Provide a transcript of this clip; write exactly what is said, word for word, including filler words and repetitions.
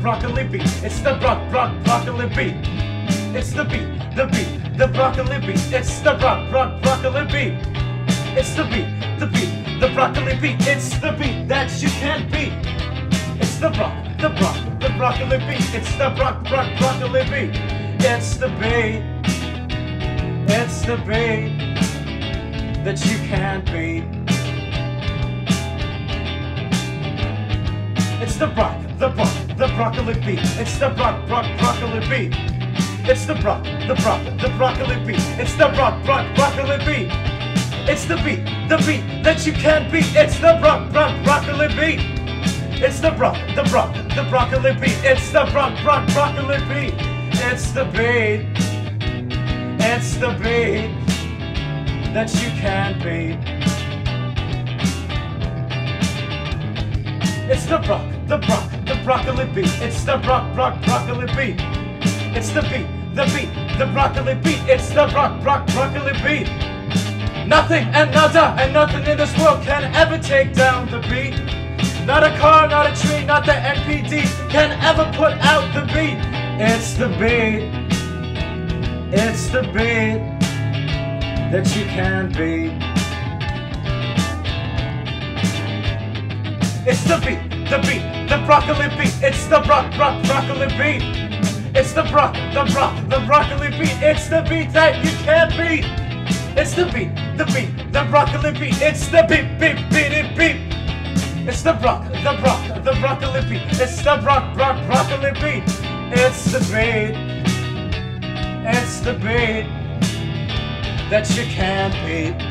broccoli beat. It's the brock, brock, broccoli beat. It's the beat, the beat, the broccoli beat. It's the brock, brock, broccoli beat. It's the beat, the beat, the broccoli beat. It's the beat that you can't beat. It's the brock, the brock, the broccoli beat. It's the brock, brock, broccoli beat. It's the beat. It's the beat that you can't beat. It's the brock, the brock, the broccoli beat. It's the brock, brock, broccoli beat. It's the brock, the brock, the broccoli beat. It's the brock, brock, broccoli beat. It's the beat, the beat that you can't beat. It's the brock, brock, broccoli beat. It's the brock, the brock, the broccoli beat. It's the brock, brock, broccoli beat. It's the beat. It's the beat that you can't beat. It's the brock, the brock, the broccoli beat. It's the brock, brock, broccoli beat. It's the beat, the beat, the broccoli beat. It's the brock, brock, broccoli beat. Nothing and nada and nothing in this world can ever take down the beat. Not a car, not a tree, not the N P D can ever put out the beat. It's the beat. It's the beat that you can't beat. It's the beat, the beat, the broccoli beat. It's the brock, brock, broccoli beat. It's the brock, the brock, the broccoli beat. It's the beat that you can't beat. It's the beat, the beat, the broccoli beat. It's the beat, beat, beat, it beat. It's the brock, the brock, the broccoli beat. It's the brock, brock, broccoli beat. It's the beat. It's the beat that you can't beat.